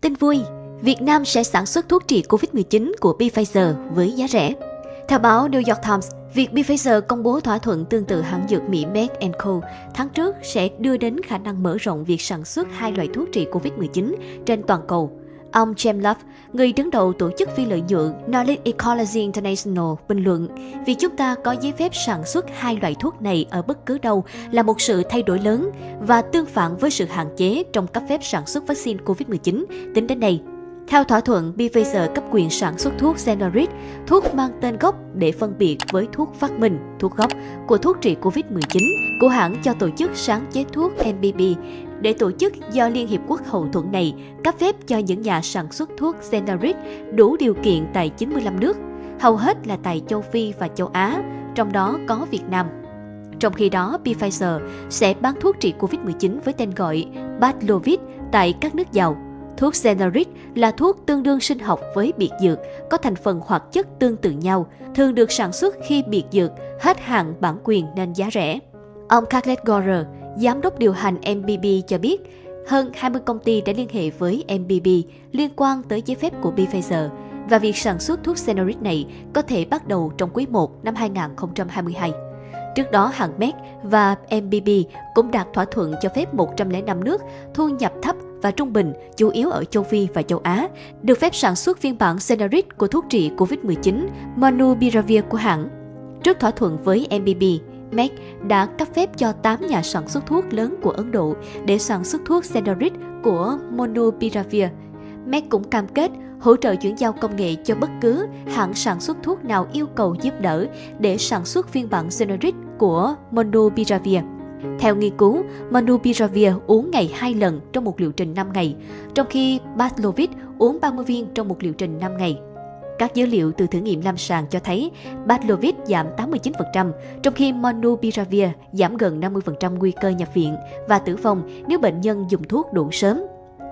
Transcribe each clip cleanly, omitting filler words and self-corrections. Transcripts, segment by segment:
Tin vui, Việt Nam sẽ sản xuất thuốc trị Covid-19 của Pfizer với giá rẻ. Theo báo New York Times, việc Bivacer công bố thỏa thuận tương tự hãng dược Mỹ MEC & Co. tháng trước sẽ đưa đến khả năng mở rộng việc sản xuất hai loại thuốc trị Covid-19 trên toàn cầu. Ông James Love, người đứng đầu tổ chức phi lợi nhuận Knowledge Ecology International, bình luận, việc chúng ta có giấy phép sản xuất hai loại thuốc này ở bất cứ đâu là một sự thay đổi lớn và tương phản với sự hạn chế trong cấp phép sản xuất vaccine Covid-19 tính đến nay. Theo thỏa thuận, Pfizer cấp quyền sản xuất thuốc Xenorid, thuốc mang tên gốc để phân biệt với thuốc phát minh, thuốc gốc của thuốc trị Covid-19 của hãng cho tổ chức sáng chế thuốc MPB, để tổ chức do Liên Hiệp Quốc hậu thuẫn này cấp phép cho những nhà sản xuất thuốc Xenorid đủ điều kiện tại 95 nước, hầu hết là tại châu Phi và châu Á, trong đó có Việt Nam. Trong khi đó, Pfizer sẽ bán thuốc trị Covid-19 với tên gọi Paxlovid tại các nước giàu. Thuốc Xenorid là thuốc tương đương sinh học với biệt dược, có thành phần hoạt chất tương tự nhau, thường được sản xuất khi biệt dược hết hạn bản quyền nên giá rẻ. Ông Khaled Gorr, giám đốc điều hành MPB cho biết, hơn 20 công ty đã liên hệ với MPB liên quan tới giấy phép của Pfizer và việc sản xuất thuốc Xenorid này có thể bắt đầu trong quý 1 năm 2022. Trước đó, hãng MEC và MPB cũng đạt thỏa thuận cho phép 105 nước thu nhập thấp và trung bình, chủ yếu ở châu Phi và châu Á, được phép sản xuất phiên bản Xenorid của thuốc trị Covid-19 Manubiravir của hãng. Trước thỏa thuận với MPB, MEC đã cấp phép cho 8 nhà sản xuất thuốc lớn của Ấn Độ để sản xuất thuốc Xenorid của Molnupiravir. MEC cũng cam kết hỗ trợ chuyển giao công nghệ cho bất cứ hãng sản xuất thuốc nào yêu cầu giúp đỡ để sản xuất phiên bản Xenorid của Molnupiravir. Theo nghiên cứu, Manubiravir uống ngày 2 lần trong một liệu trình 5 ngày, trong khi Paxlovid uống 30 viên trong một liệu trình 5 ngày. Các dữ liệu từ thử nghiệm lâm sàng cho thấy Paxlovid giảm 89%, trong khi Manubiravir giảm gần 50% nguy cơ nhập viện và tử vong nếu bệnh nhân dùng thuốc đủ sớm.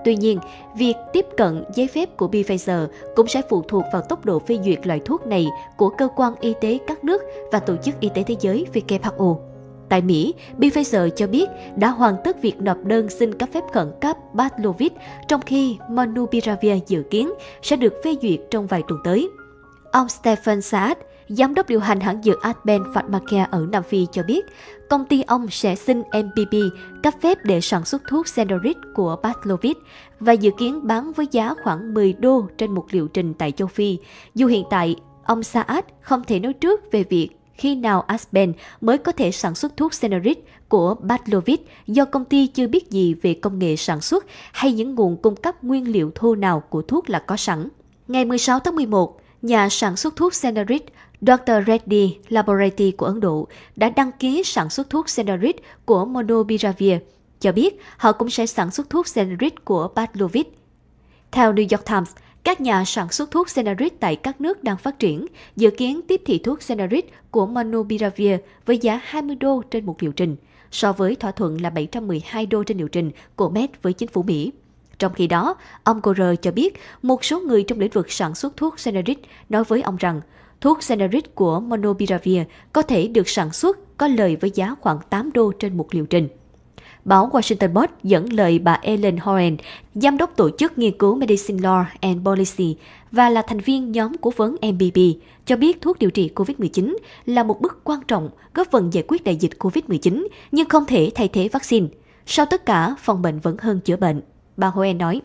Tuy nhiên, việc tiếp cận giấy phép của Pfizer cũng sẽ phụ thuộc vào tốc độ phê duyệt loại thuốc này của cơ quan y tế các nước và Tổ chức Y tế Thế giới WHO. Tại Mỹ, Pfizer cho biết đã hoàn tất việc nộp đơn xin cấp phép khẩn cấp Paxlovid, trong khi Molnupiravir dự kiến sẽ được phê duyệt trong vài tuần tới. Ông Stephen Saad, giám đốc điều hành hãng dược Aspen Pharmacare ở Nam Phi cho biết, công ty ông sẽ xin MPB cấp phép để sản xuất thuốc Xenorid của Paxlovid và dự kiến bán với giá khoảng 10 đô trên một liệu trình tại châu Phi, dù hiện tại ông Saad không thể nói trước về việc khi nào Aspen mới có thể sản xuất thuốc Xenorid của Paxlovid do công ty chưa biết gì về công nghệ sản xuất hay những nguồn cung cấp nguyên liệu thô nào của thuốc là có sẵn. Ngày 16 tháng 11, nhà sản xuất thuốc Xenorid Dr. Reddy Laboratory của Ấn Độ đã đăng ký sản xuất thuốc Xenorid của Molnupiravir, cho biết họ cũng sẽ sản xuất thuốc Xenorid của Paxlovid. Theo New York Times, các nhà sản xuất thuốc Xenorid tại các nước đang phát triển dự kiến tiếp thị thuốc Xenorid của Manubiravir với giá 20 đô trên một liệu trình, so với thỏa thuận là 712 đô trên liệu trình của MEC với chính phủ Mỹ. Trong khi đó, ông Gorr cho biết một số người trong lĩnh vực sản xuất thuốc Xenorid nói với ông rằng thuốc Xenorid của Manubiravir có thể được sản xuất có lời với giá khoảng 8 đô trên một liệu trình. Báo Washington Post dẫn lời bà Ellen Hoen, giám đốc tổ chức nghiên cứu Medicine Law and Policy và là thành viên nhóm cố vấn MPB, cho biết thuốc điều trị COVID-19 là một bước quan trọng góp phần giải quyết đại dịch COVID-19 nhưng không thể thay thế vaccine. Sau tất cả, phòng bệnh vẫn hơn chữa bệnh, bà Hoen nói.